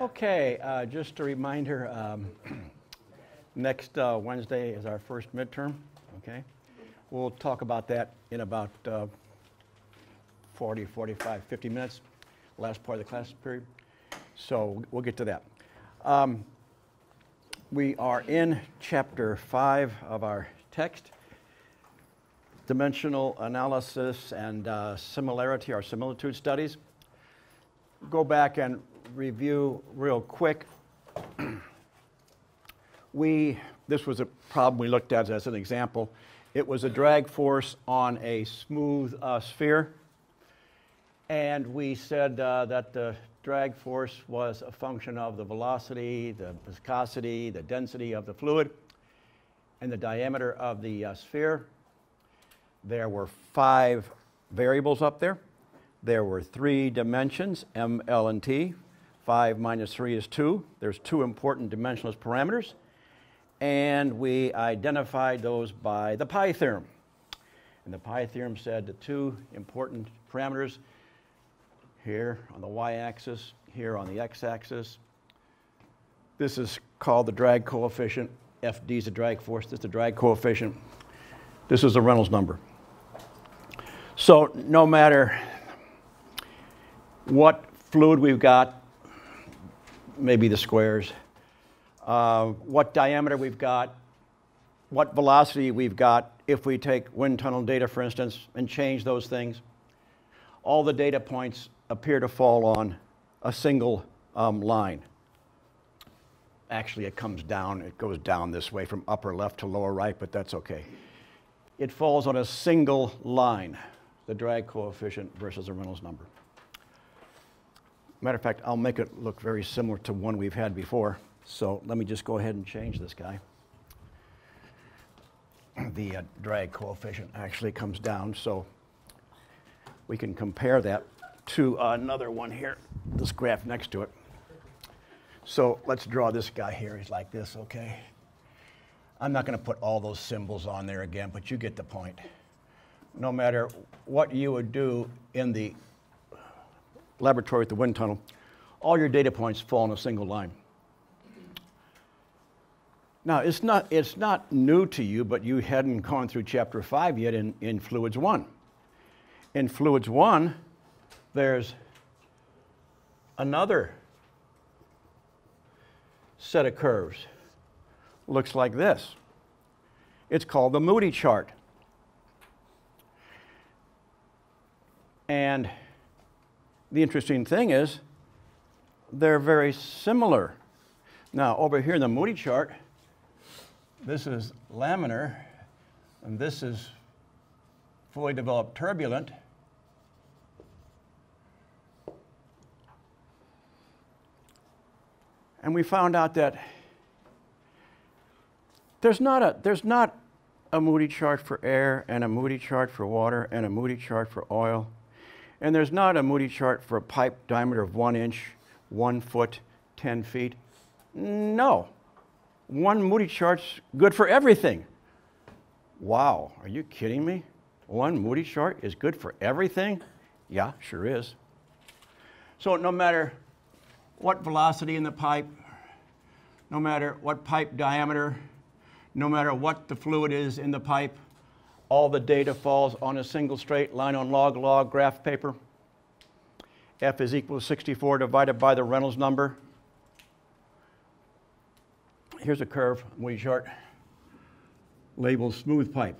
Okay, just a reminder, next Wednesday is our first midterm, okay? We'll talk about that in about 40, 45, 50 minutes, last part of the class period. So we'll get to that. We are in chapter 5 of our text, dimensional analysis and similarity or similitude studies. Go back and review real quick. This was a problem we looked at as an example. It was a drag force on a smooth sphere, and we said that the drag force was a function of the velocity, the viscosity, the density of the fluid, and the diameter of the sphere. There were 5 variables up there. There were 3 dimensions, m, l, and t. 5 minus 3 is 2. There's 2 important dimensionless parameters. And we identified those by the pi theorem. And the pi theorem said the 2 important parameters here on the y-axis, here on the x-axis. This is called the drag coefficient. Fd is the drag force. This is the drag coefficient. This is the Reynolds number. So no matter what fluid we've got, maybe the squares, what diameter we've got, what velocity we've got, if we take wind tunnel data, for instance, and change those things, all the data points appear to fall on a single line. Actually, it comes down. It goes down this way from upper left to lower right, but that's okay. It falls on a single line, the drag coefficient versus the Reynolds number. Matter of fact, I'll make it look very similar to one we've had before. So let me just go ahead and change this guy. The drag coefficient actually comes down, so we can compare that to another one here, this graph next to it. So let's draw this guy here. He's like this, okay? I'm not going to put all those symbols on there again, but you get the point. No matter what you would do in the laboratory at the wind tunnel, all your data points fall in a single line. Now, it's not new to you, but you hadn't gone through Chapter 5 yet in Fluids 1. In Fluids 1, there's another set of curves. Looks like this. It's called the Moody chart. And the interesting thing is they're very similar. Now, over here in the Moody chart, this is laminar, and this is fully developed turbulent. And we found out that there's not a Moody chart for air, and a Moody chart for water, and a Moody chart for oil. And there's not a Moody chart for a pipe diameter of 1 inch, 1 foot, 10 feet. No. One Moody chart's good for everything. Wow, are you kidding me? One Moody chart is good for everything? Yeah, sure is. So no matter what velocity in the pipe, no matter what pipe diameter, no matter what the fluid is in the pipe, all the data falls on a single straight line on log-log graph paper. F is equal to 64 divided by the Reynolds number. Here's a curve, Moody chart, labeled smooth pipe.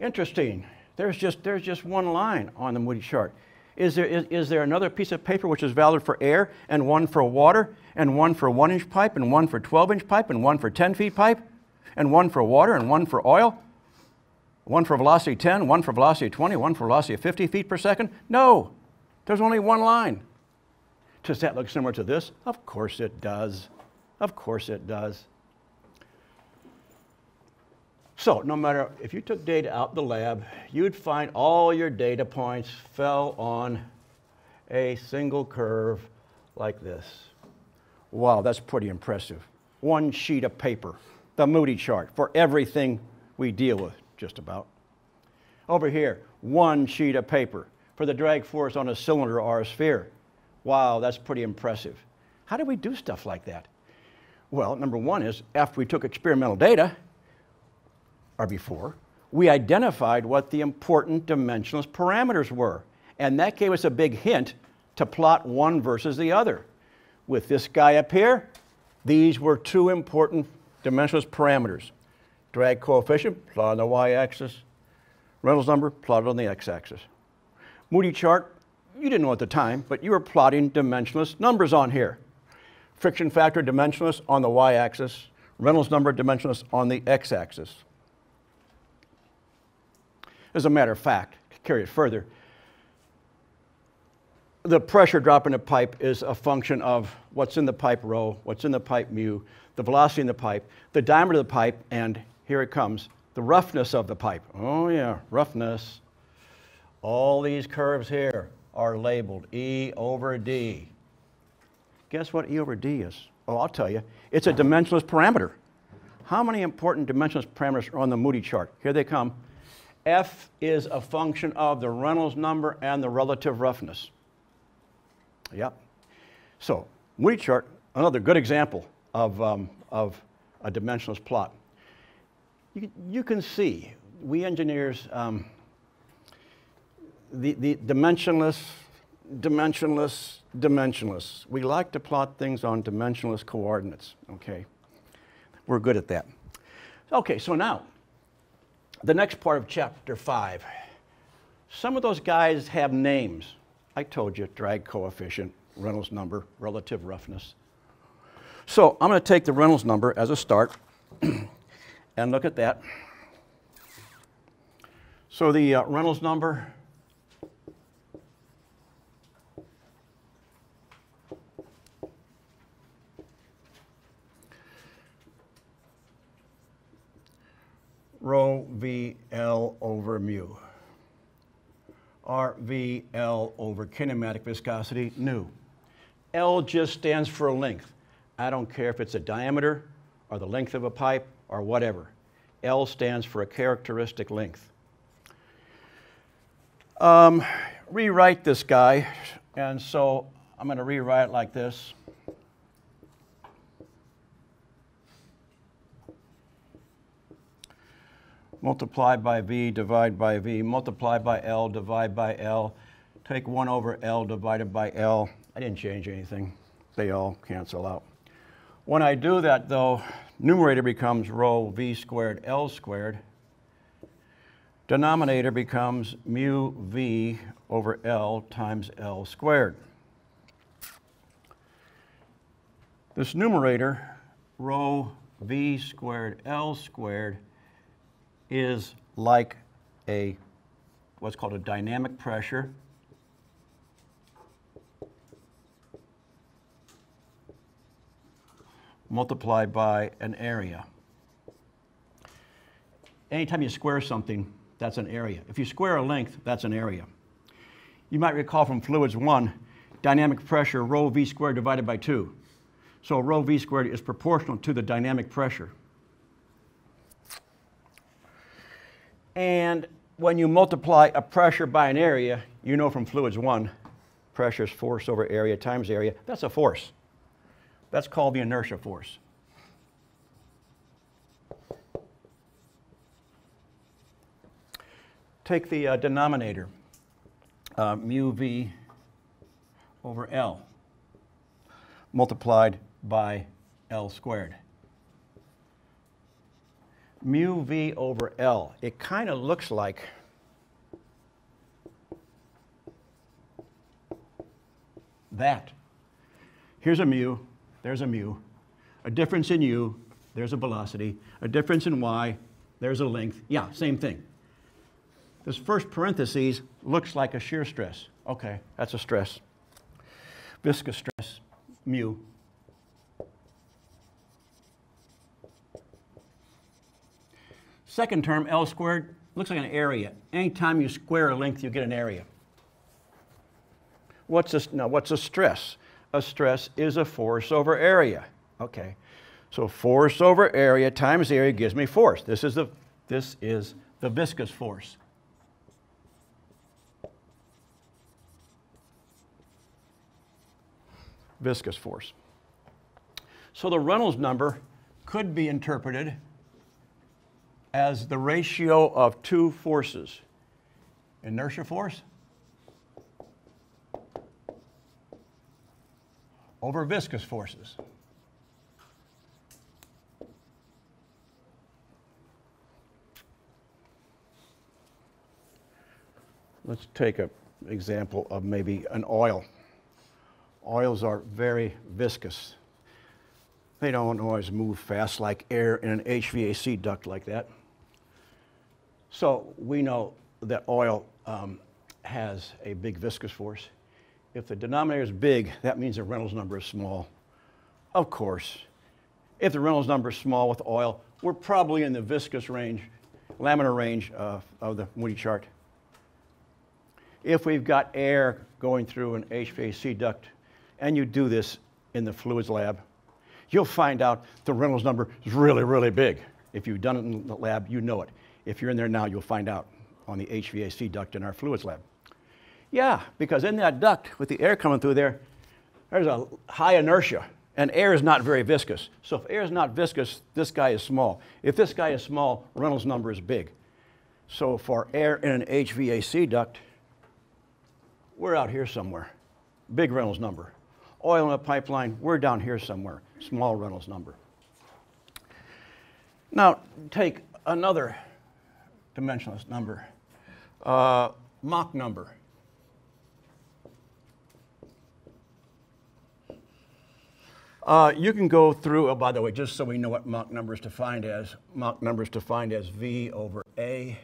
Interesting. There's just one line on the Moody chart. Is there another piece of paper which is valid for air, and one for water, and one for 1 inch pipe, and one for 12-inch pipe, and one for 10-feet pipe? And one for water, and one for oil, one for velocity 10, one for velocity 20, one for velocity 50 feet per second? No, there's only one line. Does that look similar to this? Of course it does. Of course it does. So no matter, if you took data out the lab, you'd find all your data points fell on a single curve like this. Wow, that's pretty impressive. One sheet of paper, the Moody chart, for everything we deal with, just about. Over here, one sheet of paper for the drag force on a cylinder or a sphere. Wow, that's pretty impressive. How do we do stuff like that? Well, number one is, after we took experimental data, or before, we identified what the important dimensionless parameters were. And that gave us a big hint to plot one versus the other. With this guy up here, these were two important dimensionless parameters. Drag coefficient, plotted on the y-axis. Reynolds number, plotted on the x-axis. Moody chart, you didn't know at the time, but you were plotting dimensionless numbers on here. Friction factor, dimensionless on the y-axis. Reynolds number, dimensionless on the x-axis. As a matter of fact, to carry it further, the pressure drop in a pipe is a function of what's in the pipe rho, what's in the pipe mu, the velocity in the pipe, the diameter of the pipe, and here it comes, the roughness of the pipe. Oh yeah, roughness. All these curves here are labeled E over D. Guess what E over D is? Oh, I'll tell you. It's a dimensionless parameter. How many important dimensionless parameters are on the Moody chart? Here they come. F is a function of the Reynolds number and the relative roughness. Yep. So, Moody chart, another good example of a dimensionless plot. You can see, we engineers, the dimensionless. We like to plot things on dimensionless coordinates, okay? We're good at that. Okay, so now, the next part of chapter 5. Some of those guys have names. I told you, drag coefficient, Reynolds number, relative roughness. So I'm going to take the Reynolds number as a start and look at that. So the Reynolds number rho VL over mu. RVL over kinematic viscosity, nu. L just stands for length. I don't care if it's a diameter or the length of a pipe or whatever. L stands for a characteristic length. Rewrite this guy, and so I'm going to rewrite it like this. Multiply by V, divide by V, multiply by L, divide by L, take 1 over L divided by L. I didn't change anything. They all cancel out. When I do that, though, numerator becomes rho V squared L squared. Denominator becomes mu V over L times L squared. This numerator, rho V squared L squared, is like a what's called a dynamic pressure multiplied by an area. Anytime you square something, that's an area. If you square a length, that's an area. You might recall from Fluids 1, dynamic pressure, rho V squared divided by 2. So rho V squared is proportional to the dynamic pressure. And when you multiply a pressure by an area, you know from Fluids 1, pressure is force over area times area. That's a force. That's called the inertia force. Take the denominator, mu V over L, multiplied by L squared. Mu V over L, it kind of looks like that. Here's a mu, there's a mu. A difference in u, there's a velocity. A difference in y, there's a length. Yeah, same thing. This first parentheses looks like a shear stress. Okay, that's a stress. Viscous stress, mu. Second term, L squared, looks like an area. Anytime you square a length, you get an area. What's a stress? A stress is a force over area. Okay, so force over area times area gives me force. This is the viscous force. Viscous force. So the Reynolds number could be interpreted as the ratio of two forces. Inertia force over viscous forces. Let's take an example of maybe an oil. Oils are very viscous. They don't always move fast like air in an HVAC duct like that. So we know that oil has a big viscous force. If the denominator is big, that means the Reynolds number is small. Of course, if the Reynolds number is small with oil, we're probably in the viscous range, laminar range of the Moody chart. If we've got air going through an HVAC duct, and you do this in the fluids lab, you'll find out the Reynolds number is really, really big. If you've done it in the lab, you know it. If you're in there now, you'll find out on the HVAC duct in our fluids lab. Yeah, because in that duct, with the air coming through there, there's a high inertia, and air is not very viscous. So if air is not viscous, this guy is small. If this guy is small, Reynolds number is big. So for air in an HVAC duct, we're out here somewhere. Big Reynolds number. Oil in a pipeline, we're down here somewhere. Small Reynolds number. Now, take another dimensionless number. Mach number. You can go through, oh, by the way, just so we know what Mach number is defined as. Mach number is defined as V over A.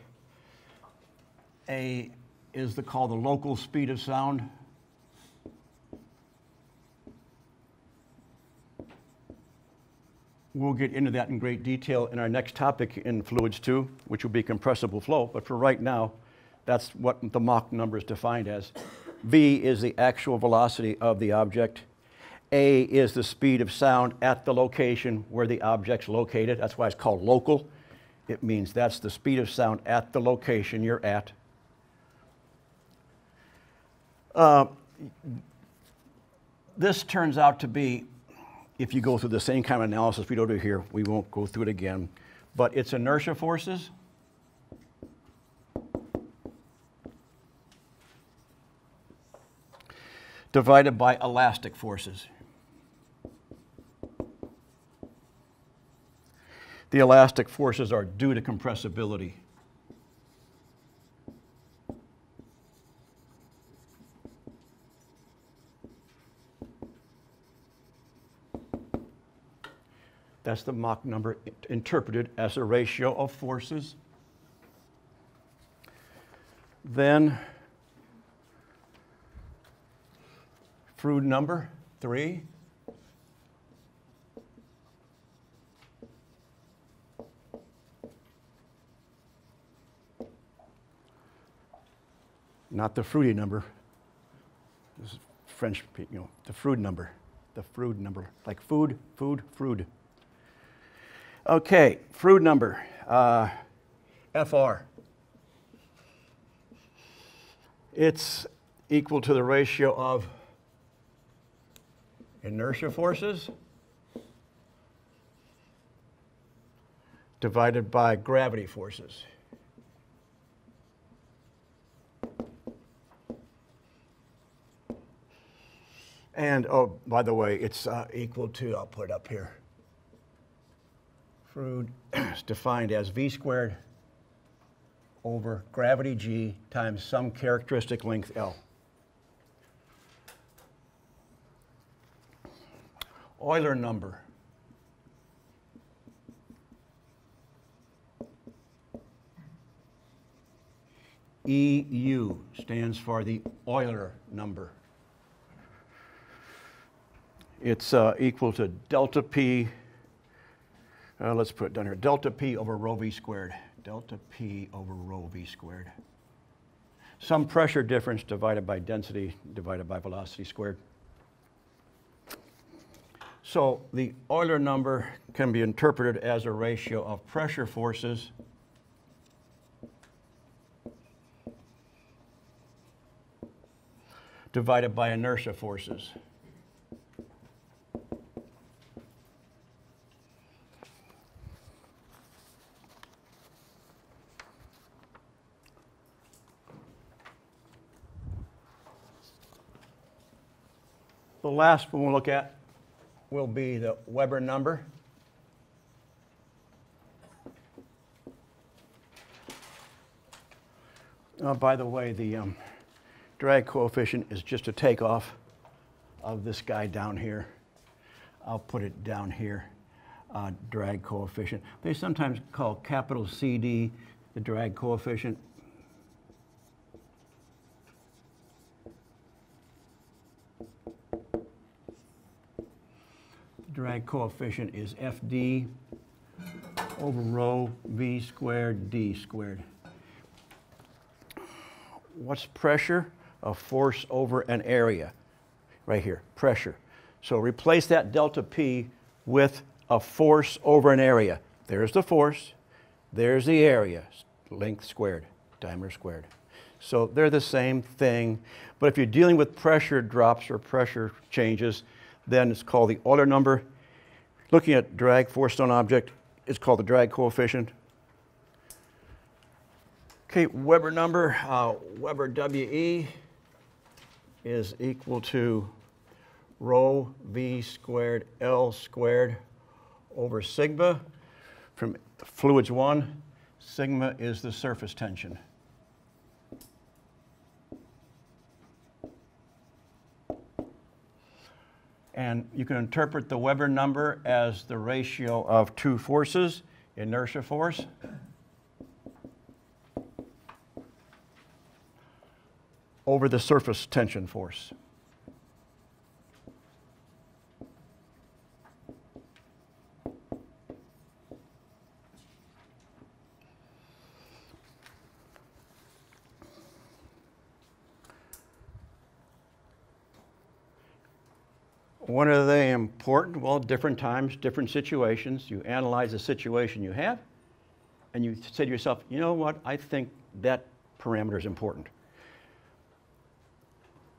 A is called the local speed of sound. We'll get into that in great detail in our next topic in Fluids 2, which will be compressible flow. But for right now, that's what the Mach number is defined as. V is the actual velocity of the object. A is the speed of sound at the location where the object's located. That's why it's called local. It means that's the speed of sound at the location you're at. This turns out to be, if you go through the same kind of analysis we don't do here, we won't go through it again, but it's inertia forces divided by elastic forces. The elastic forces are due to compressibility. That's the Mach number interpreted as a ratio of forces. Then Froude number 3. Not the Froude number. This is French, you know, the Froude number. The Froude number, like food, food, Froude. Okay, Froude number, FR. It's equal to the ratio of inertia forces divided by gravity forces. And, oh, by the way, it's equal to, I'll put it up here. Froude is defined as v squared over gravity g times some characteristic length L. Euler number. EU stands for the Euler number. It's equal to delta P. Let's put it down here. Delta P over rho v squared. Delta P over rho v squared. some pressure difference divided by density divided by velocity squared. So the Euler number can be interpreted as a ratio of pressure forces divided by inertia forces. The last one we'll look at will be the Weber number. Oh, by the way, the drag coefficient is just a takeoff of this guy down here. I'll put it down here, drag coefficient. They sometimes call capital CD the drag coefficient. Drag coefficient is FD over rho V squared D squared. What's pressure? A force over an area. Right here, pressure. So replace that delta P with a force over an area. There's the force. There's the area. Length squared, diameter squared. So they're the same thing. But if you're dealing with pressure drops or pressure changes, then it's called the Euler number. Looking at drag force on object, it's called the drag coefficient. Okay, Weber number, Weber WE is equal to rho V squared L squared over sigma. From fluids 1, sigma is the surface tension. And you can interpret the Weber number as the ratio of two forces, inertia force over the surface tension force. When are they important? Well, different times, different situations. You analyze the situation you have, and you say to yourself, you know what, I think that parameter is important.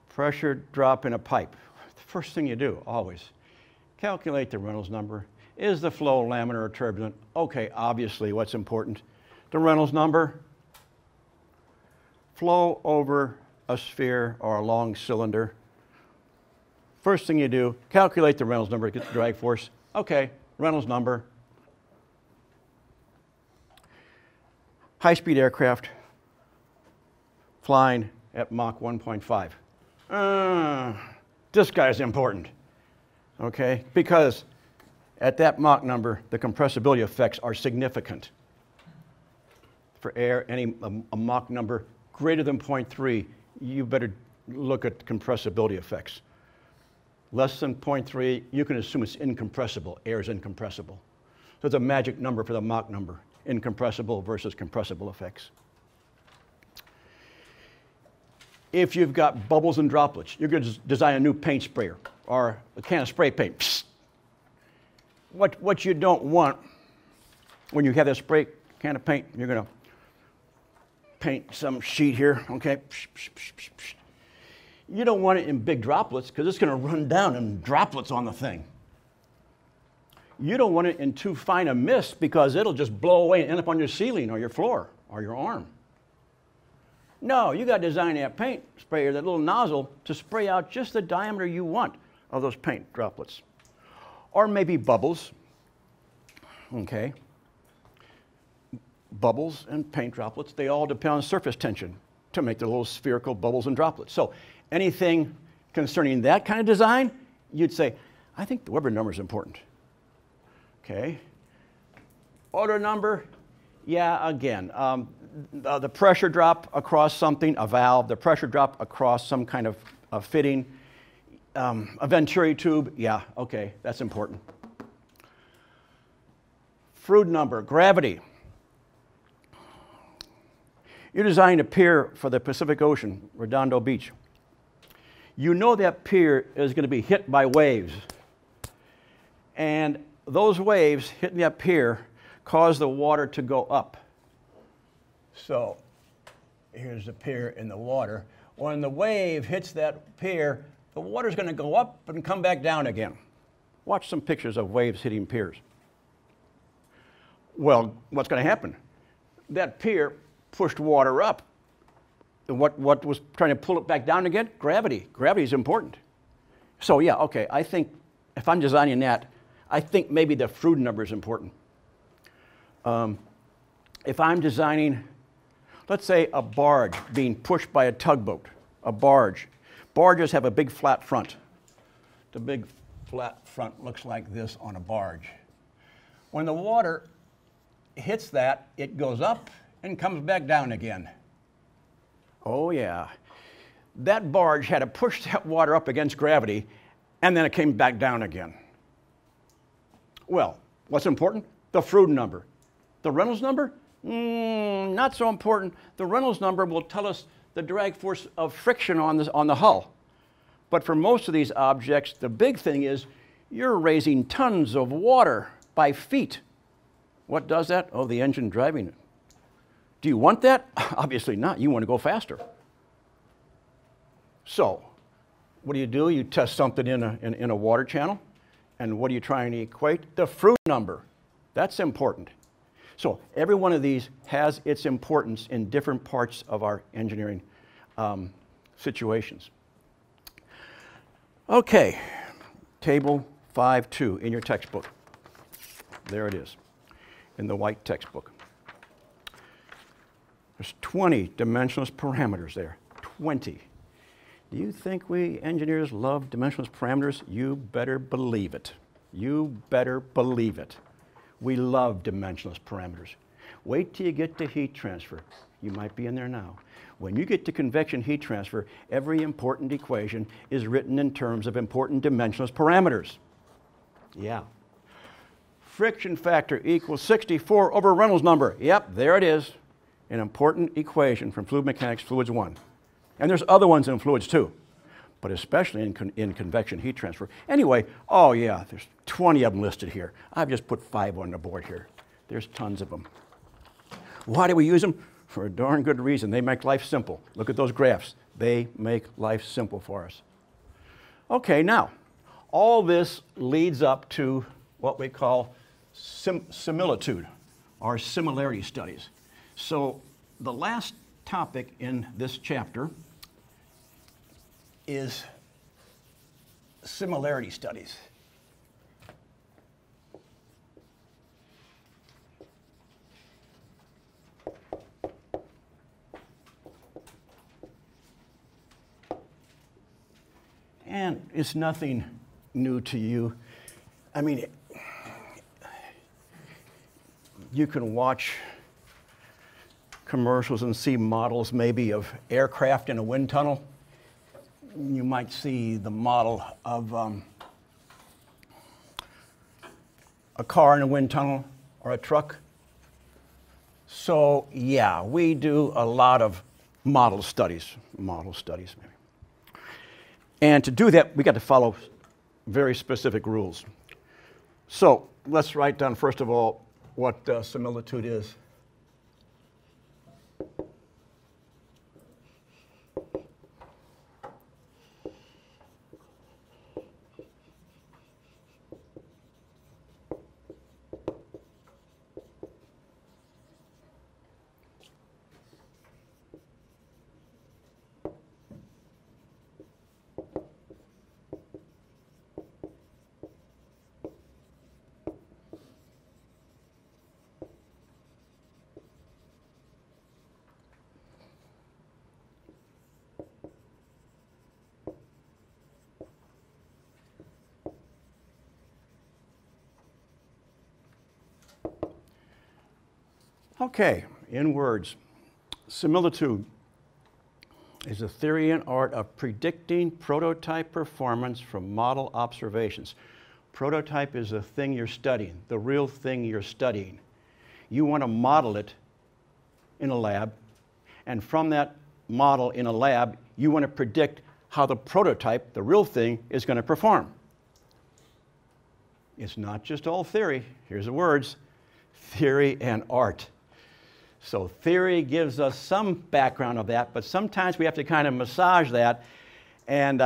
Pressure drop in a pipe. The first thing you do, always, calculate the Reynolds number. Is the flow laminar or turbulent? Okay, obviously what's important? The Reynolds number. Flow over a sphere or a long cylinder. First thing you do, calculate the Reynolds number to get the drag force. Okay, Reynolds number. High-speed aircraft flying at Mach 1.5. This guy's important, okay? Because at that Mach number, the compressibility effects are significant. For air, a Mach number greater than 0.3, you better look at compressibility effects. Less than 0.3, you can assume it's incompressible. Air is incompressible. So it's a magic number for the Mach number, incompressible versus compressible effects. If you've got bubbles and droplets, you're going to design a new paint sprayer or a can of spray paint. Psst. What you don't want when you have that spray can of paint, you're going to paint some sheet here, okay? Psh, psh, psh, psh, psh. You don't want it in big droplets because it's going to run down in droplets on the thing. You don't want it in too fine a mist because it'll just blow away and end up on your ceiling or your floor or your arm. No, you got to design that paint sprayer, that little nozzle, to spray out just the diameter you want of those paint droplets. Or maybe bubbles. Okay. Bubbles and paint droplets, they all depend on surface tension to make the little spherical bubbles and droplets. So anything concerning that kind of design, you'd say, I think the Weber number is important. Okay. Euler number, yeah, again, the pressure drop across something, a valve, the pressure drop across some kind of a fitting, a venturi tube, yeah, okay, that's important. Froude number, gravity. You design a pier for the Pacific Ocean, Redondo Beach. You know that pier is going to be hit by waves. And those waves hitting that pier cause the water to go up. So here's the pier in the water. When the wave hits that pier, the water's going to go up and come back down again. Watch some pictures of waves hitting piers. Well, what's going to happen? That pier pushed water up. And what was trying to pull it back down again? Gravity. Gravity is important. So yeah, okay, I think if I'm designing that, I think maybe the Froude number is important. If I'm designing, let's say, a barge being pushed by a tugboat, a barge. Barges have a big flat front. The big flat front looks like this on a barge. When the water hits that, it goes up and comes back down again. Oh yeah. That barge had to push that water up against gravity, and then it came back down again. Well, what's important? The Froude number. The Reynolds number? Not so important. The Reynolds number will tell us the drag force of friction on the hull. But for most of these objects, the big thing is you're raising tons of water by feet. What does that? Oh, the engine driving it. Do you want that? Obviously not. You want to go faster. So what do? You test something in a water channel. And what are you trying to equate? The Froude number. That's important. So every one of these has its importance in different parts of our engineering situations. Okay, table 5.2 in your textbook. There it is, in the white textbook. There's 20 dimensionless parameters there, 20. Do you think we engineers love dimensionless parameters? You better believe it. You better believe it. We love dimensionless parameters. Wait till you get to heat transfer. You might be in there now. When you get to convection heat transfer, every important equation is written in terms of important dimensionless parameters. Yeah. Friction factor equals 64 over Reynolds number. Yep, there it is. An important equation from Fluid Mechanics, Fluids 1. And there's other ones in Fluids 2, but especially in convection heat transfer. Anyway, oh yeah, there's 20 of them listed here. I've just put 5 on the board here. There's tons of them. Why do we use them? For a darn good reason. They make life simple. Look at those graphs. They make life simple for us. Okay, now, all this leads up to what we call similitude, or similarity studies. So the last topic in this chapter is similarity studies. And it's nothing new to you. I mean, you can watch commercials and see models maybe of aircraft in a wind tunnel. You might see the model of a car in a wind tunnel or a truck. So yeah, we do a lot of model studies maybe. And to do that, we got to follow very specific rules. So let's write down, first of all, what similitude is. Okay, in words, similitude is the theory and art of predicting prototype performance from model observations. Prototype is the thing you're studying, the real thing you're studying. You want to model it in a lab and from that model in a lab, you want to predict how the prototype, the real thing, is going to perform. It's not just all theory. Here's the words: theory and art. So theory gives us some background of that, but sometimes we have to kind of massage that and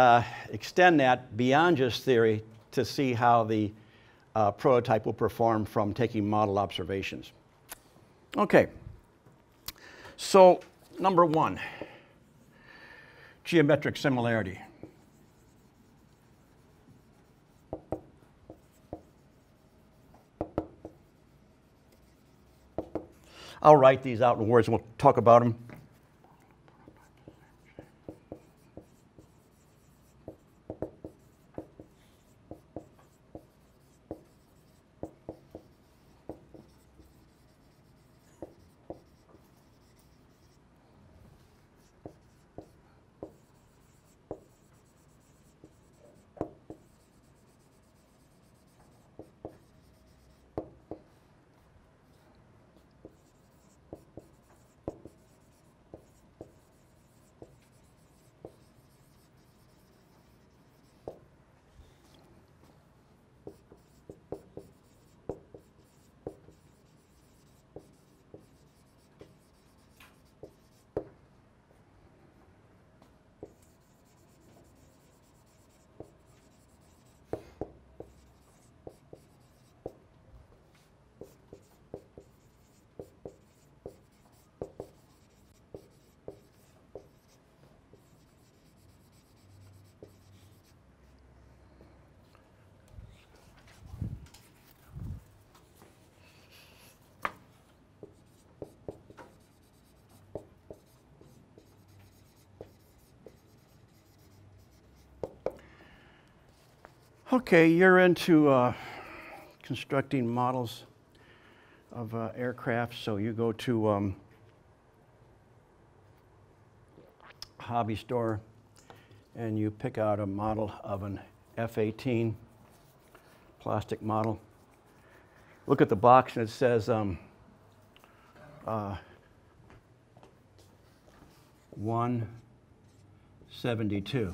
extend that beyond just theory to see how the prototype will perform from taking model observations. Okay, so number one, geometric similarity. I'll write these out in words and we'll talk about them. Okay, you're into constructing models of aircraft, so you go to a hobby store and you pick out a model of an F-18 plastic model. Look at the box and it says 1/72.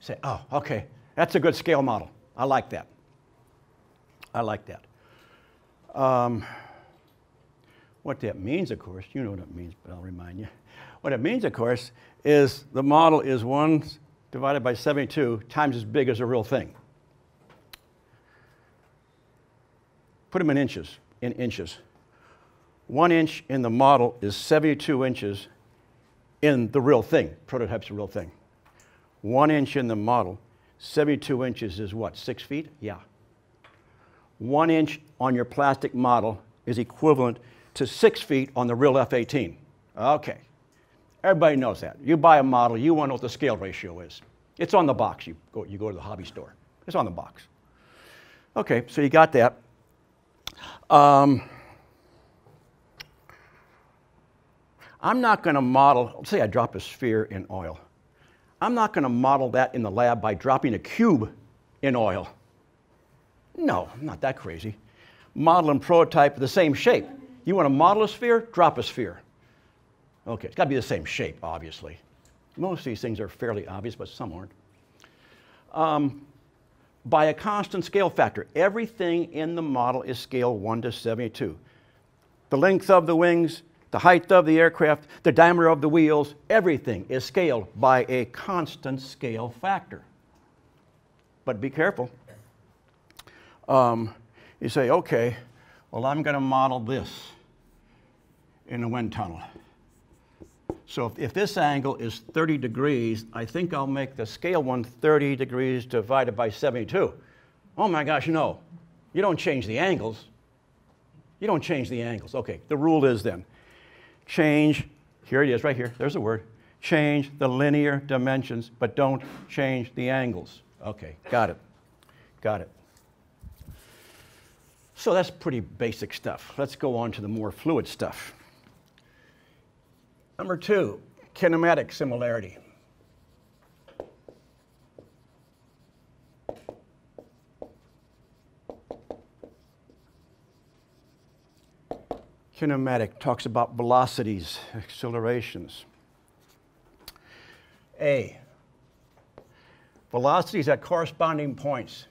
Say, oh, okay, that's a good scale model. I like that. I like that. What that means, of course, you know what it means, but I'll remind you. What it means, of course, is the model is 1/72 times as big as a real thing. Put them in inches, 1 inch in the model is 72 inches in the real thing. Prototype's a real thing. 1 inch in the model, 72 inches is what, 6 feet? Yeah. 1 inch on your plastic model is equivalent to 6 feet on the real F-18. Okay. Everybody knows that. You buy a model, you want to know what the scale ratio is. It's on the box. You go to the hobby store. It's on the box. Okay, so you got that. I'm not going to model, let's say I drop a sphere in oil. I'm not going to model that in the lab by dropping a cube in oil. No, I'm not that crazy. Model and prototype are the same shape. You want to model a sphere? Drop a sphere. Okay, it's got to be the same shape, obviously. Most of these things are fairly obvious, but some aren't. By a constant scale factor, everything in the model is scale 1/72. The length of the wings, the height of the aircraft, the diameter of the wheels, everything is scaled by a constant scale factor. But be careful. You say, okay, well, I'm going to model this in a wind tunnel. So if this angle is 30 degrees, I think I'll make the scale 130 degrees divided by 72. Oh my gosh, no. You don't change the angles. You don't change the angles. Okay, the rule is then, change, here it is right here, there's the word, change the linear dimensions, but don't change the angles. Okay, got it, got it. So that's pretty basic stuff. Let's go on to the more fluid stuff. Number two, kinematic similarity. Kinematic talks about velocities, accelerations. A. Velocities at corresponding points.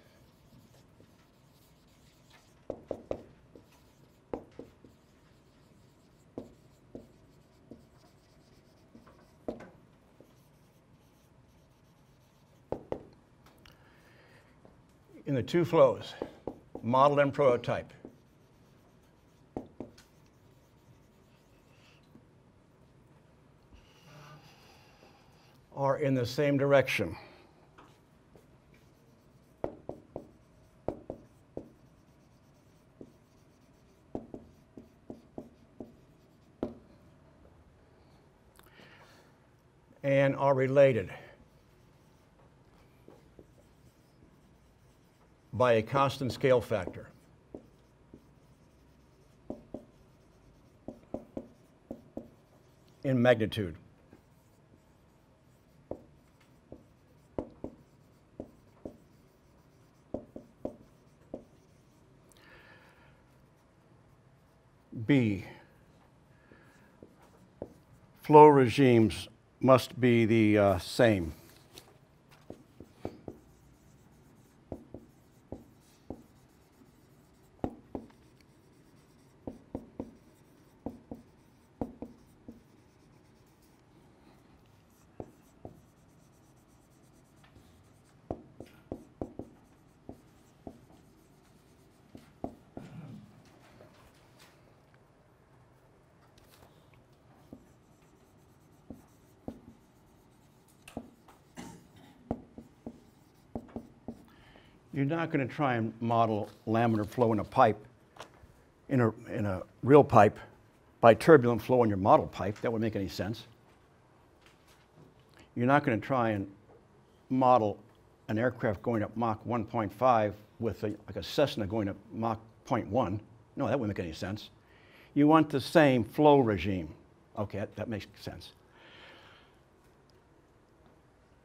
In the two flows, model and prototype. Are in the same direction. And are related by a constant scale factor. In magnitude. B, flow regimes must be the same. You're not going to try and model laminar flow in a pipe, in a real pipe, by turbulent flow in your model pipe. That wouldn't make any sense. You're not going to try and model an aircraft going up Mach 1.5 with like a Cessna going up Mach 0.1. No, that wouldn't make any sense. You want the same flow regime. Okay, that makes sense.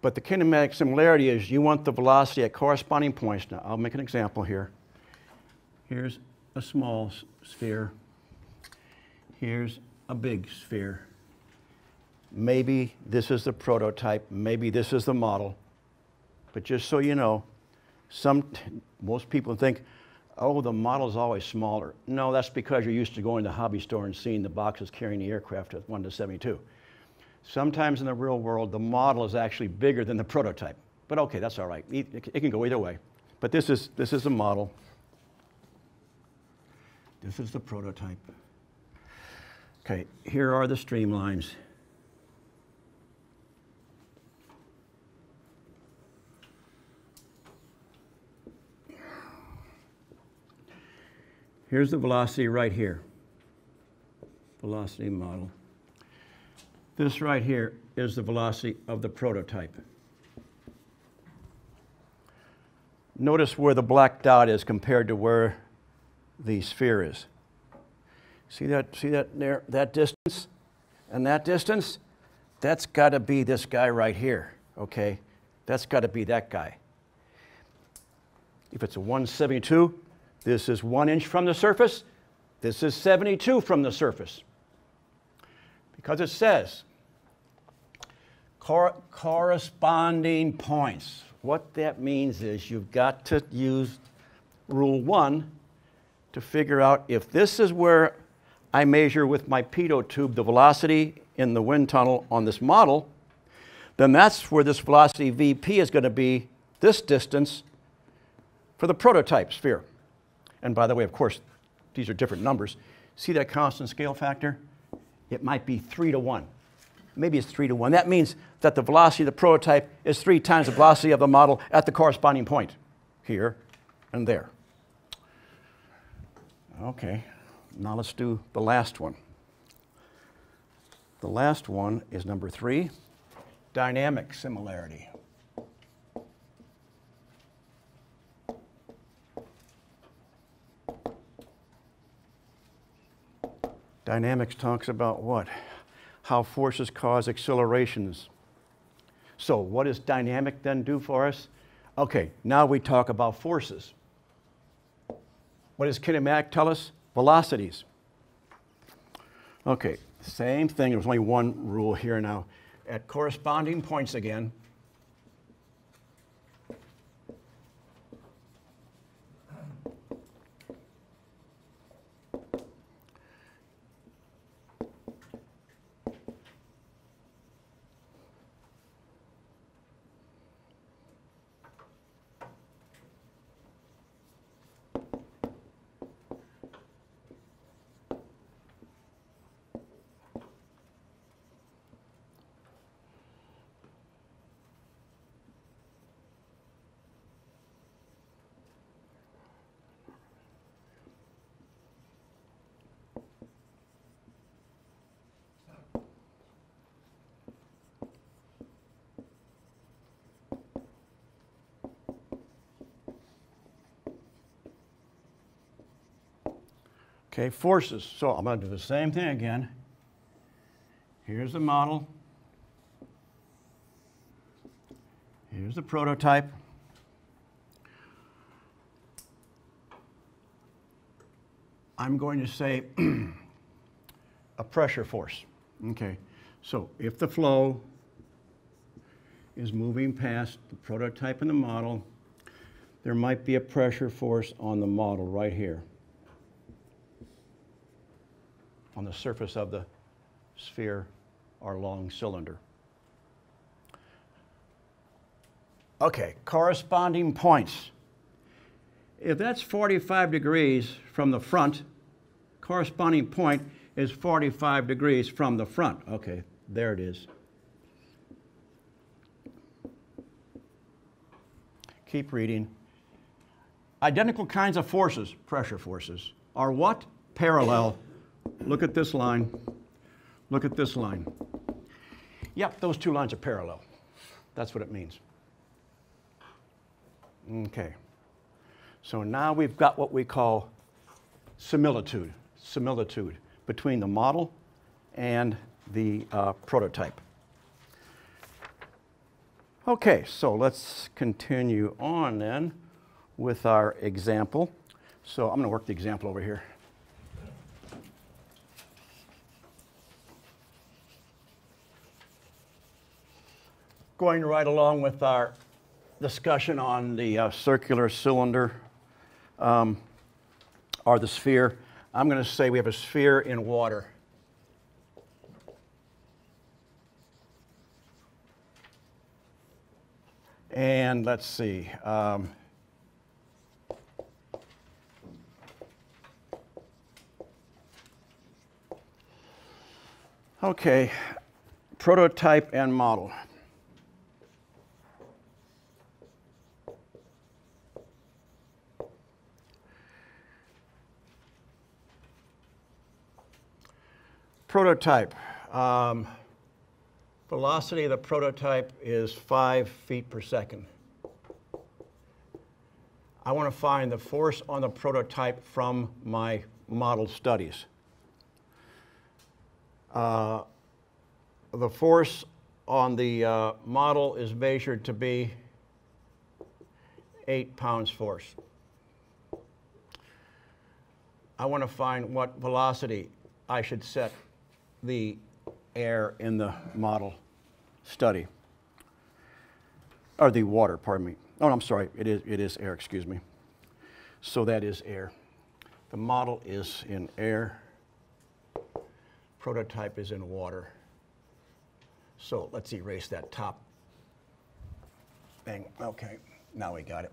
But the kinematic similarity is you want the velocity at corresponding points. Now, I'll make an example here. Here's a small sphere. Here's a big sphere. Maybe this is the prototype. Maybe this is the model. But just so you know, most people think, oh, the model's always smaller. No, that's because you're used to going to the hobby store and seeing the boxes carrying the aircraft at 1:72. Sometimes in the real world, the model is actually bigger than the prototype. But okay, that's all right. It can go either way. But this is the model. This is the prototype. Okay, here are the streamlines. Here's the velocity right here. Velocity model. This right here is the velocity of the prototype. Notice where the black dot is compared to where the sphere is. See that there, that distance and that distance? That's got to be this guy right here, okay? That's got to be that guy. If it's a 1:72, this is 1 inch from the surface. This is 72 from the surface. Because it says, corresponding points. What that means is you've got to use rule one to figure out if this is where I measure with my pitot tube the velocity in the wind tunnel on this model, then that's where this velocity Vp is going to be this distance for the prototype sphere. And by the way, of course, these are different numbers. See that constant scale factor? It might be 3 to 1. Maybe it's 3 to 1. That means that the velocity of the prototype is 3 times the velocity of the model at the corresponding point, here and there. Okay, now let's do the last one. The last one is number 3, dynamic similarity. Dynamics talks about what? How forces cause accelerations. So what does dynamic then do for us? Okay, now we talk about forces. What does kinematic tell us? Velocities. Okay, same thing. There's only one rule here now. at corresponding points again. Okay, forces. So I'm going to do the same thing again. Here's the model. Here's the prototype. I'm going to say a pressure force. Okay, so if the flow is moving past the prototype and the model, there might be a pressure force on the model right here, on the surface of the sphere or long cylinder. Okay, corresponding points. If that's 45 degrees from the front, corresponding point is 45 degrees from the front. Okay, there it is. Keep reading. Identical kinds of forces, pressure forces, are what? Parallel. Look at this line. Look at this line. Yep, those two lines are parallel. That's what it means. Okay. So now we've got what we call similitude. Similitude between the model and the prototype. Okay, so let's continue on then with our example. So I'm going to work the example over here. Going right along with our discussion on the circular cylinder or the sphere, I'm going to say we have a sphere in water. And let's see. Okay, prototype and model. Prototype. Velocity of the prototype is 5 feet per second. I want to find the force on the prototype from my model studies. The force on the model is measured to be 8 pounds force. I want to find what velocity I should set the air in the model study, or the water, pardon me. Oh, I'm sorry, it is air, excuse me. So that is air. The model is in air, prototype is in water. So let's erase that top thing. Okay, now we got it.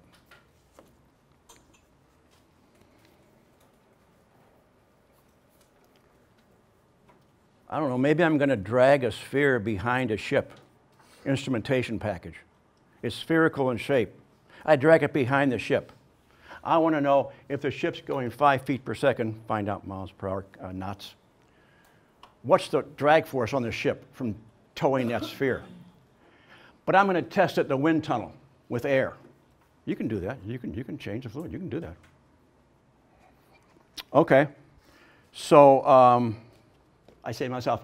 I don't know, maybe I'm going to drag a sphere behind a ship. Instrumentation package. It's spherical in shape. I drag it behind the ship. I want to know if the ship's going 5 feet per second, find out miles per hour, knots. What's the drag force on the ship from towing that sphere? But I'm going to test it in the wind tunnel with air. You can do that. You can change the fluid. You can do that. Okay. So, I say to myself,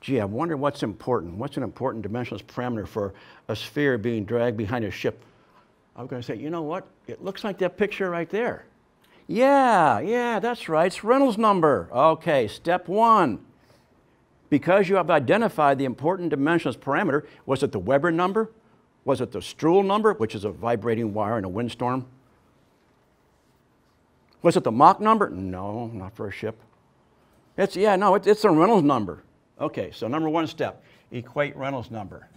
gee, I wonder what's important. What's an important dimensionless parameter for a sphere being dragged behind a ship? I'm going to say, you know what? It looks like that picture right there. Yeah, that's right. It's Reynolds number. Okay, step 1. because you have identified the important dimensions parameter. Was it the Weber number? Was it the Strouhal number, which is a vibrating wire in a windstorm? Was it the Mach number? No, not for a ship. It's the Reynolds number. Okay, so number one step, equate Reynolds number.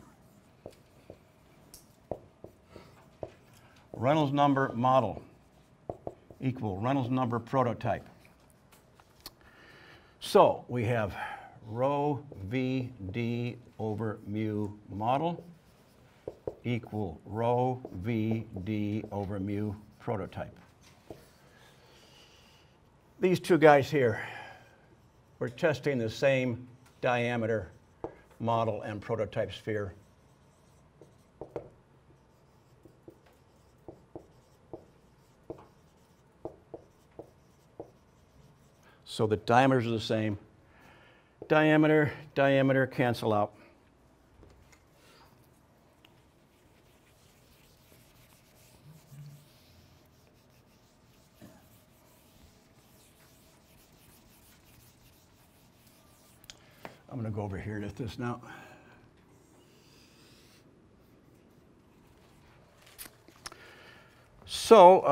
Reynolds number model equal Reynolds number prototype. So we have rho VD over mu model equal rho VD over mu prototype. These two guys here, we're testing the same diameter model and prototype sphere. So the diameters are the same. Diameter, diameter cancel out. I'm going to go over here and hit this now. So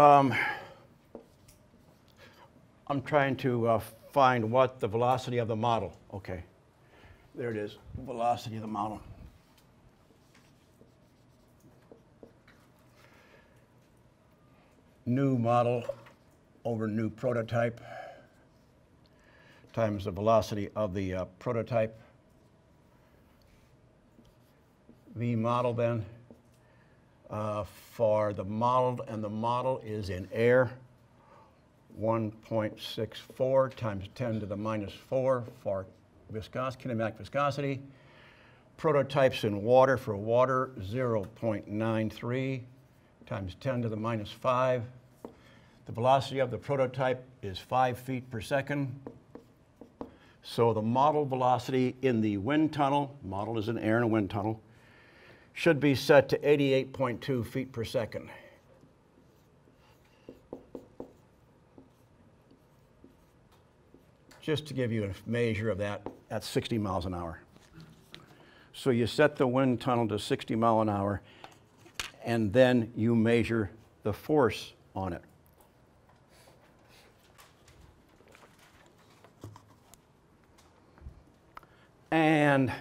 I'm trying to find what the velocity of the model. Okay, there it is, velocity of the model. New model over new prototype times the velocity of the prototype. V model then for the model, and the model is in air. 1.64 times 10 to the minus 4 for kinematic viscosity. Prototypes in water for water, 0.93 times 10 to the minus 5. The velocity of the prototype is 5 feet per second. So the model velocity in the wind tunnel, model is in air in a wind tunnel, should be set to 88.2 feet per second. Just to give you a measure of that, at 60 miles an hour. So you set the wind tunnel to 60 miles an hour, and then you measure the force on it. And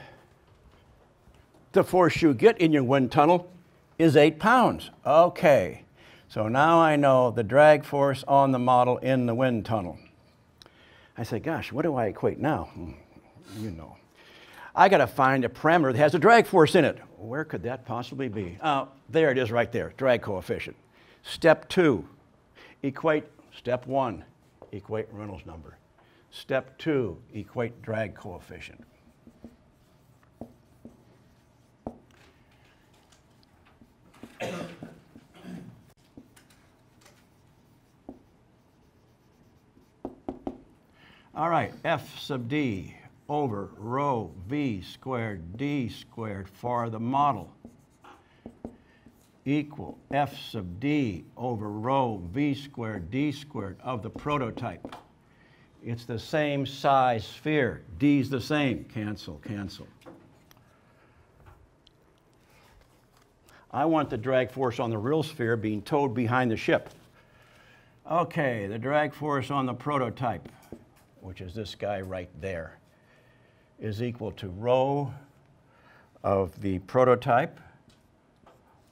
the force you get in your wind tunnel is 8 pounds. Okay, so now I know the drag force on the model in the wind tunnel. I say, gosh, what do I equate now? You know. I got to find a parameter that has a drag force in it. Where could that possibly be? There it is right there, drag coefficient. Step two, equate, step one, equate Reynolds number. Step two, equate drag coefficient. All right, F sub D over rho V squared D squared for the model equal F sub D over rho V squared D squared of the prototype. It's the same size sphere. D's the same. Cancel, cancel. I want the drag force on the real sphere being towed behind the ship. Okay, the drag force on the prototype, which is this guy right there, is equal to rho of the prototype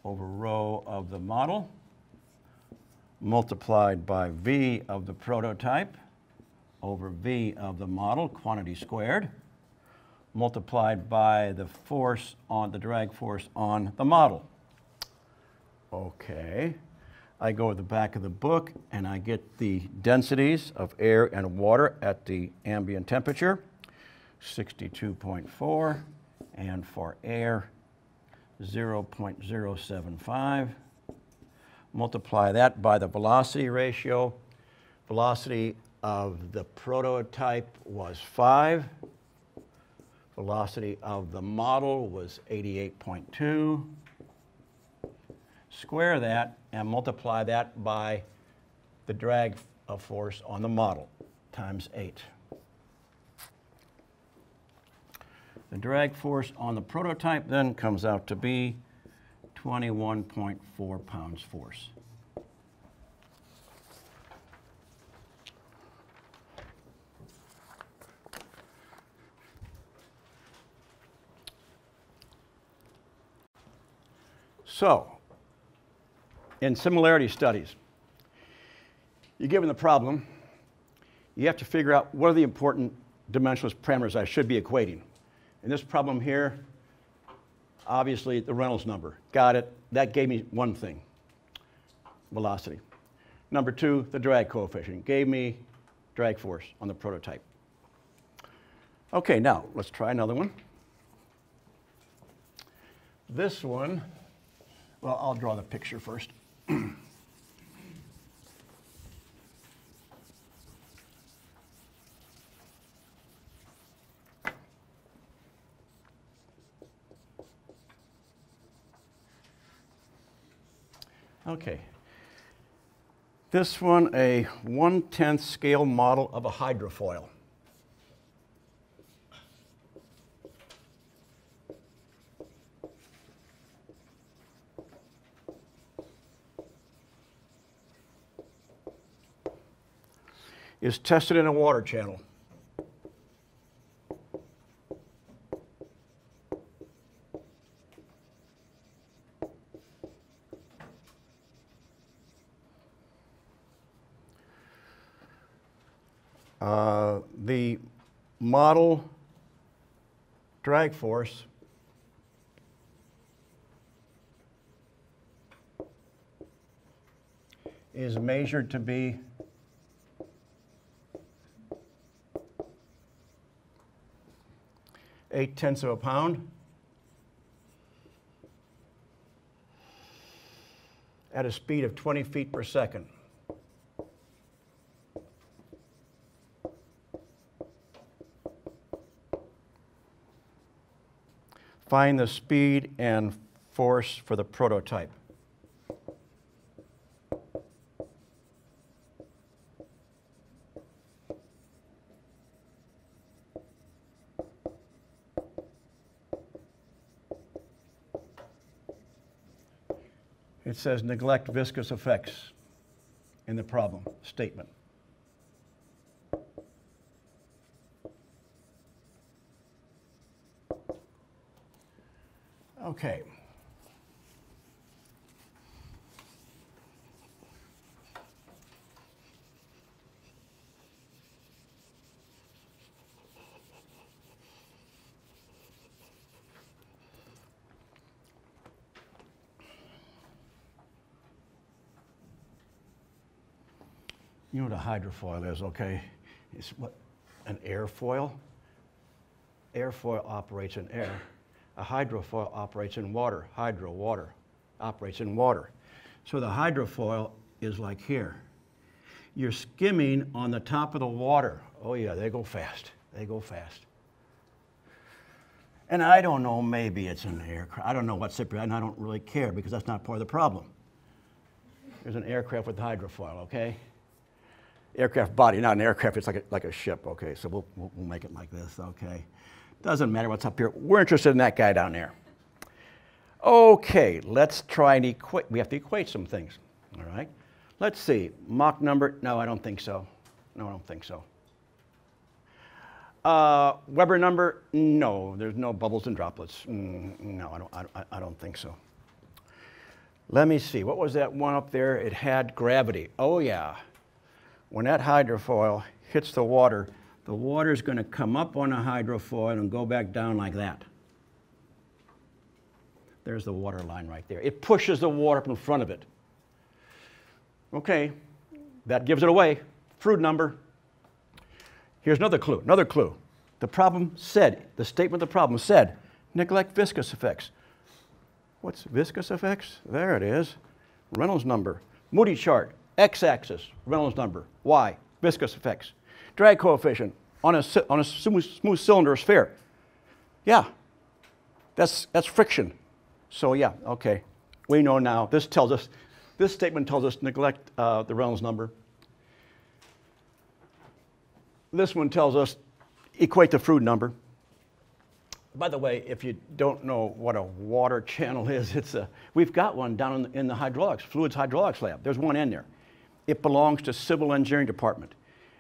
over rho of the model multiplied by V of the prototype over V of the model, quantity squared, multiplied by the force on the drag force on the model. Okay. I go to the back of the book and I get the densities of air and water at the ambient temperature, 62.4, and for air, 0.075. Multiply that by the velocity ratio. Velocity of the prototype was 5. Velocity of the model was 88.2. Square that and multiply that by the drag of force on the model times 8. The drag force on the prototype then comes out to be 21.4 pounds force. So, in similarity studies, you're given the problem, you have to figure out what are the important dimensionless parameters I should be equating. In this problem here, obviously the Reynolds number. Got it. That gave me one thing, velocity. Number two, the drag coefficient. Gave me drag force on the prototype. Okay, now let's try another one. This one, well, I'll draw the picture first. Okay. This one, a 1/10 scale model of a hydrofoil. Is tested in a water channel. The model drag force is measured to be 0.8 pounds at a speed of 20 feet per second. Find the speed and force for the prototype. It says neglect viscous effects in the problem statement. Okay. You know what a hydrofoil is, okay? It's what? An airfoil? Airfoil operates in air. A hydrofoil operates in water. Hydro, water, operates in water. So the hydrofoil is like here. You're skimming on the top of the water. Oh yeah, they go fast. They go fast. And I don't know, maybe it's an aircraft. I don't know what Cyprian, and I don't really care because that's not part of the problem. There's an aircraft with hydrofoil, okay? Aircraft body, not an aircraft, it's like a ship, okay? So we'll make it like this, okay? Doesn't matter what's up here. We're interested in that guy down there. Okay, let's try and equate. We have to equate some things, all right? Let's see. Mach number, no, I don't think so. No, I don't think so. Weber number, no. There's no bubbles and droplets. No, I don't think so. Let me see. What was that one up there? It had gravity. Oh, yeah. When that hydrofoil hits the water's going to come up on a hydrofoil and go back down like that. There's the water line right there. It pushes the water up in front of it. Okay, that gives it away. Froude number. Here's another clue, another clue. The problem said, the statement of the problem said, neglect viscous effects. What's viscous effects? There it is. Reynolds number. Moody chart. X-axis, Reynolds number. Y, viscous effects. Drag coefficient on a smooth cylinder or sphere. Yeah, that's friction. So yeah, okay. We know now, this tells us, this statement tells us neglect the Reynolds number. This one tells us equate the Froude number. By the way, if you don't know what a water channel is, it's a, we've got one down in the hydraulics, fluids hydraulics lab. There's one in there. It belongs to civil engineering department.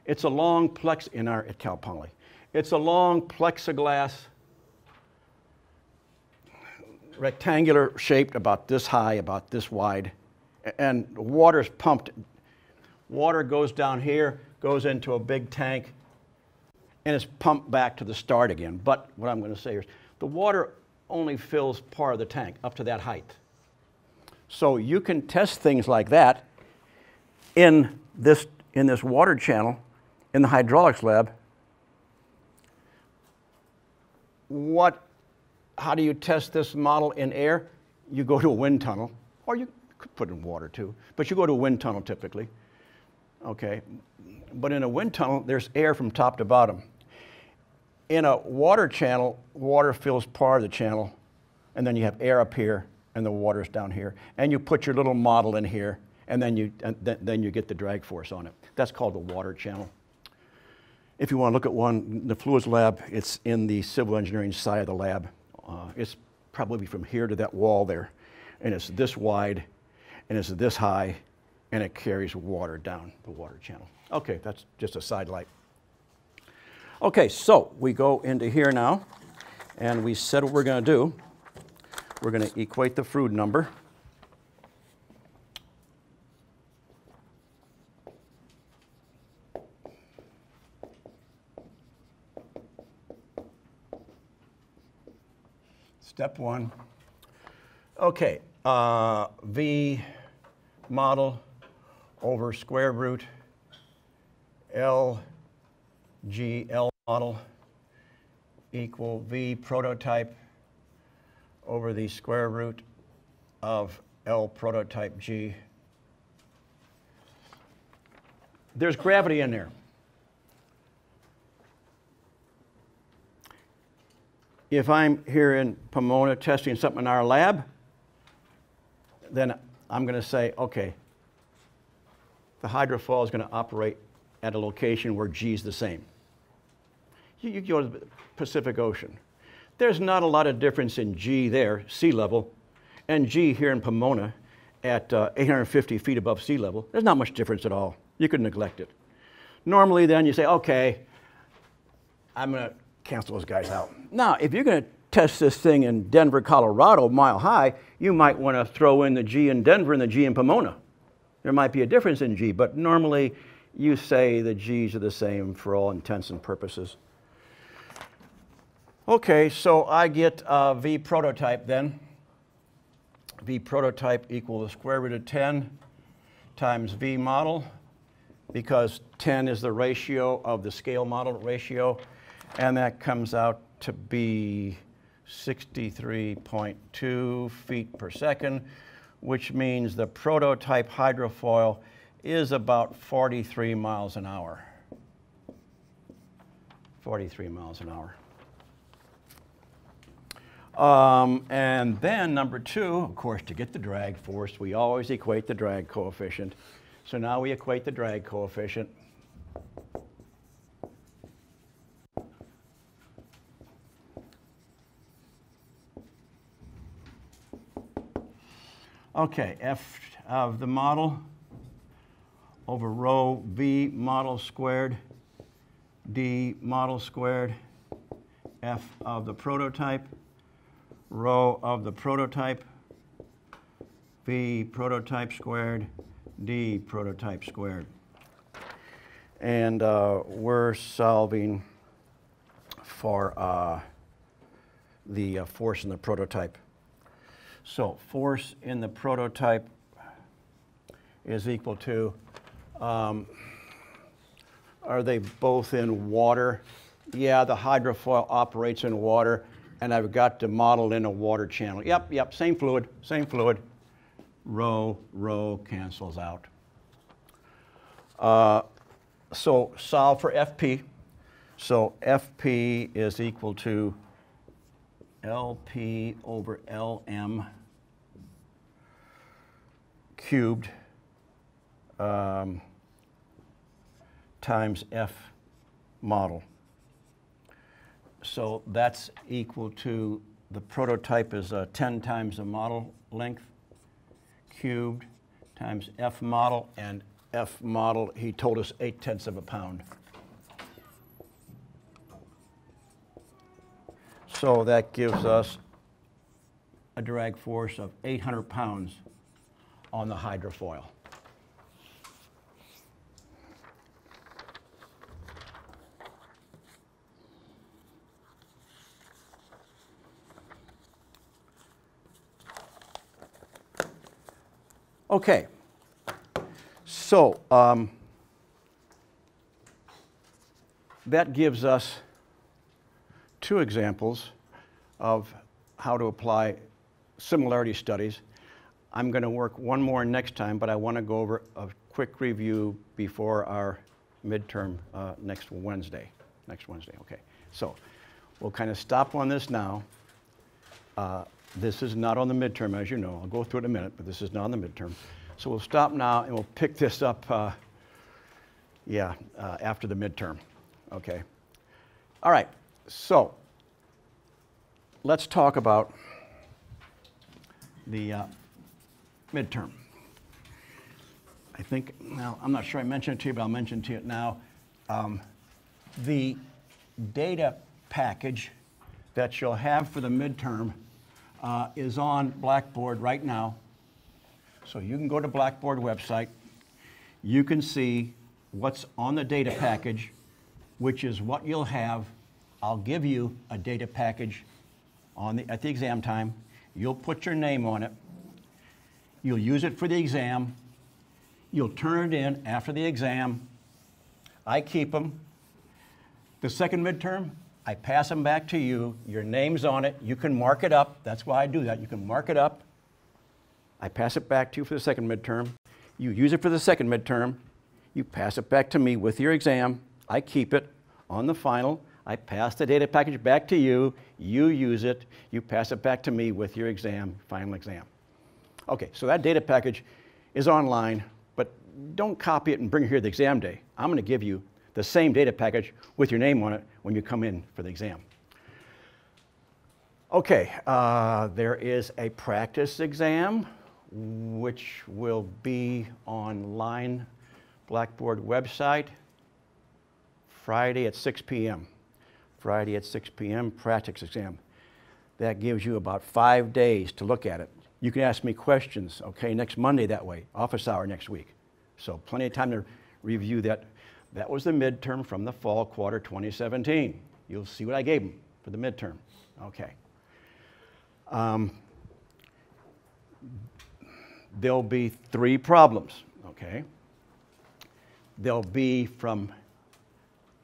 It's a long plex in our, at Cal Poly. It's a long plexiglass rectangular shaped about this high, about this wide, and water's pumped. Water goes down here, goes into a big tank, and it's pumped back to the start again. But what I'm going to say is the water only fills part of the tank up to that height. So you can test things like that in this water channel in the hydraulics lab. What, how do you test this model in air? You go to a wind tunnel, or you could put in water too, but you go to a wind tunnel typically. Okay, but in a wind tunnel, there's air from top to bottom. In a water channel, water fills part of the channel, and then you have air up here, and the water's down here. And you put your little model in here, and then you get the drag force on it. That's called the water channel. If you want to look at one, the fluids lab, it's in the civil engineering side of the lab. It's probably from here to that wall there, and it's this wide, and it's this high, and it carries water down the water channel. Okay, that's just a sidelight. Okay, so we go into here now, and we said what we're going to do. We're going to equate the Froude number. Step one. Okay, V model over square root L G L model equal V prototype over the square root of L prototype G. There's gravity in there. If I'm here in Pomona testing something in our lab, then I'm going to say, okay, the hydrofoil is going to operate at a location where G is the same. You go to the Pacific Ocean. There's not a lot of difference in G there, sea level, and G here in Pomona at 850 feet above sea level. There's not much difference at all. You could neglect it. Normally then you say, okay, I'm going to cancel those guys out. Now, if you're going to test this thing in Denver, Colorado, mile high, you might want to throw in the G in Denver and the G in Pomona. There might be a difference in G, but normally you say the G's are the same for all intents and purposes. Okay, so I get V prototype then. V prototype equals the square root of 10 times V model, because 10 is the ratio of the scale model ratio, and that comes out to be 63.2 feet per second, which means the prototype hydrofoil is about 43 miles an hour. 43 miles an hour. And then number two, of course, to get the drag force, we always equate the drag coefficient. So now we equate the drag coefficient. Okay, F of the model over rho V model squared, D model squared, F of the prototype, rho of the prototype, V prototype squared, D prototype squared. And we're solving for the force in the prototype. So force in the prototype is equal to, are they both in water? Yeah, the hydrofoil operates in water, and I've got to model in a water channel. Yep, same fluid. Rho cancels out. So solve for FP. So FP is equal to LP over LM cubed times F model. So that's equal to, the prototype is 10 times the model length cubed times F model, and F model, he told us 0.8 pounds. So that gives us a drag force of 800 pounds on the hydrofoil. Okay, so that gives us two examples of how to apply similarity studies. I'm going to work one more next time, but I want to go over a quick review before our midterm next Wednesday, okay. So we'll kind of stop on this now. This is not on the midterm, as you know. I'll go through it in a minute, but this is not on the midterm. So we'll stop now and we'll pick this up, after the midterm, okay? All right, so let's talk about the midterm. I think, now, I'm not sure I mentioned it to you, but I'll mention to you now. The data package that you'll have for the midterm is on Blackboard right now. So you can go to Blackboard website. You can see what's on the data package, which is what you'll have. I'll give you a data package at the exam time. You'll put your name on it. You'll use it for the exam. You'll turn it in after the exam. I keep them. The second midterm, I pass them back to you. Your name's on it. You can mark it up. That's why I do that. You can mark it up. I pass it back to you for the second midterm. You use it for the second midterm. You pass it back to me with your exam. I keep it. On the final, I pass the data package back to you. You use it. You pass it back to me with your exam, final exam. Okay, so that data package is online, but don't copy it and bring it here the exam day. I'm going to give you the same data package with your name on it when you come in for the exam. Okay, there is a practice exam which will be online, Blackboard website, Friday at 6 p.m. Friday at 6 p.m., practice exam. That gives you about 5 days to look at it. You can ask me questions, okay, next Monday that way, office hour next week. So plenty of time to review that. That was the midterm from the fall quarter 2017. You'll see what I gave them for the midterm. Okay. There'll be 3 problems, okay? There'll be from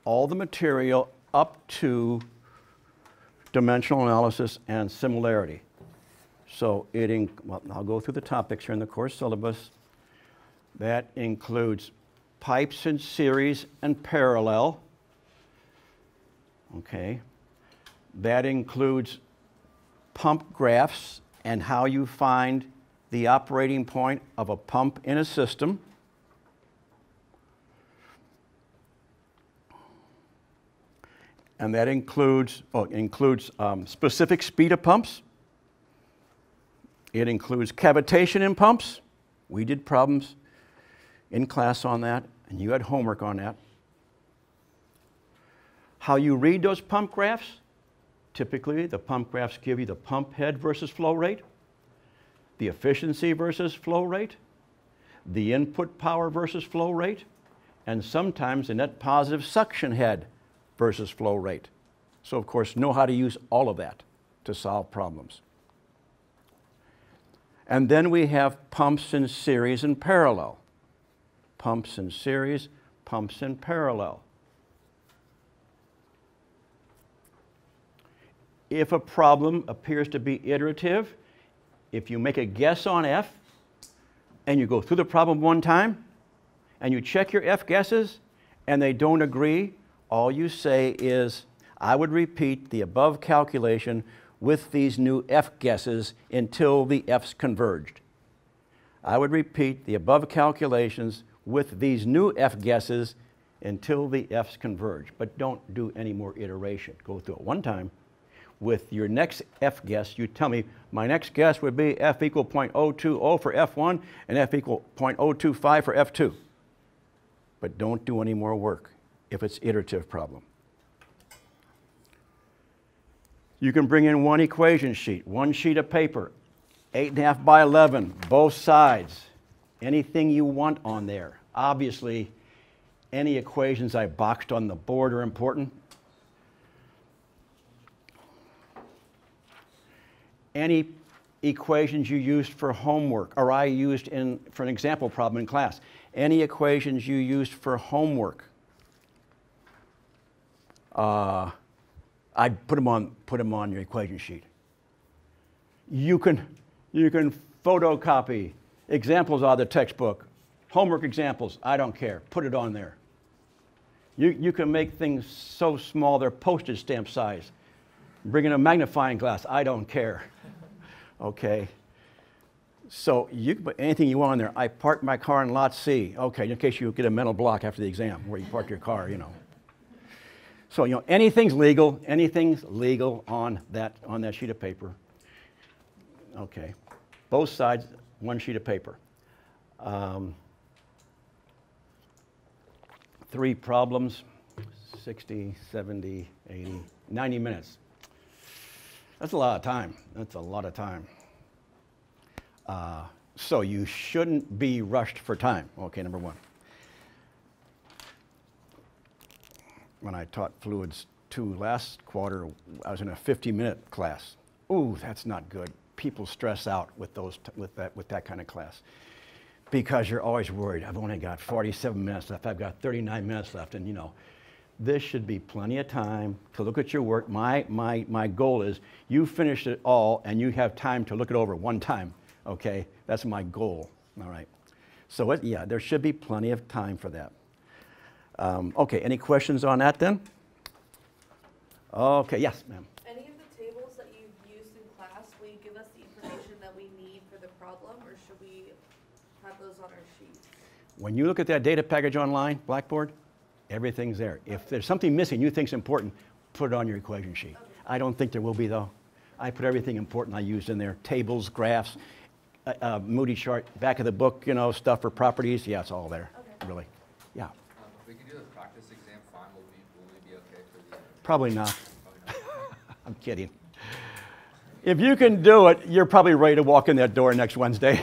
all the material up to dimensional analysis and similarity. So I'll go through the topics here in the course syllabus. That includes pipes in series and parallel, okay. That includes pump graphs and how you find the operating point of a pump in a system. And that includes specific speed of pumps. It includes cavitation in pumps. We did problems in class on that, and you had homework on that. How you read those pump graphs. Typically, the pump graphs give you the pump head versus flow rate, the efficiency versus flow rate, the input power versus flow rate, and sometimes the net positive suction head versus flow rate. So, of course, know how to use all of that to solve problems. And then we have pumps in series and parallel. Pumps in series, pumps in parallel. If a problem appears to be iterative, if you make a guess on F and you go through the problem one time and you check your F guesses and they don't agree, all you say is, I would repeat the above calculation with these new F guesses until the F's converged. I would repeat the above calculations with these new F guesses until the F's converge, but don't do any more iteration. Go through it one time. With your next F guess, you tell me my next guess would be F equal 0.020 for F1 and F equal 0.025 for F2. But don't do any more work if it's iterative problem. You can bring in one equation sheet, one sheet of paper, 8.5 by 11, both sides, anything you want on there. Obviously, any equations I boxed on the board are important. Any equations you used for homework, or I used for an example problem in class, any equations you used for homework, I'd put them on your equation sheet. You can photocopy. Examples out of the textbook. Homework examples, I don't care. Put it on there. You can make things so small they're postage stamp size. Bring in a magnifying glass, I don't care. Okay. So you can put anything you want on there. I parked my car in lot C. Okay, in case you get a mental block after the exam where you parked your car, you know. So, you know, anything's legal on that sheet of paper. Okay. Both sides, one sheet of paper. 3 problems, 60, 70, 80, 90 minutes. That's a lot of time. That's a lot of time. So you shouldn't be rushed for time. Okay, number one. When I taught Fluids 2 last quarter, I was in a 50-minute class. Ooh, that's not good. People stress out with that kind of class because you're always worried. I've only got 47 minutes left. I've got 39 minutes left, and you know, this should be plenty of time to look at your work. My goal is you finish it all, and you have time to look it over one time. Okay, that's my goal. All right. So yeah, there should be plenty of time for that. Okay, any questions on that then? Okay, yes, ma'am. Any of the tables that you've used in class, will you give us the information that we need for the problem, or should we have those on our sheets? When you look at that data package online, Blackboard, everything's there. If there's something missing you think's important, put it on your equation sheet. Okay. I don't think there will be, though. I put everything important I used in there, tables, graphs, Moody chart, back of the book, you know, stuff for properties. Yeah, it's all there, okay. Really. Yeah. Probably not. I'm kidding. If you can do it, you're probably ready to walk in that door next Wednesday.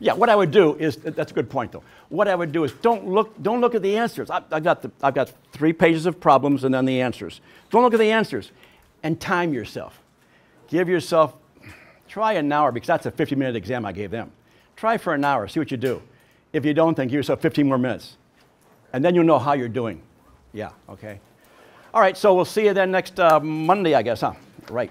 Yeah, what I would do is, that's a good point though. What I would do is don't look at the answers. I've got 3 pages of problems and then the answers. Don't look at the answers and time yourself. Give yourself, try an hour because that's a 50-minute exam I gave them. Try for an hour, see what you do. If you don't, then give yourself 15 more minutes. And then you'll know how you're doing. Yeah, okay. All right, so we'll see you then next Monday, I guess, huh? Right.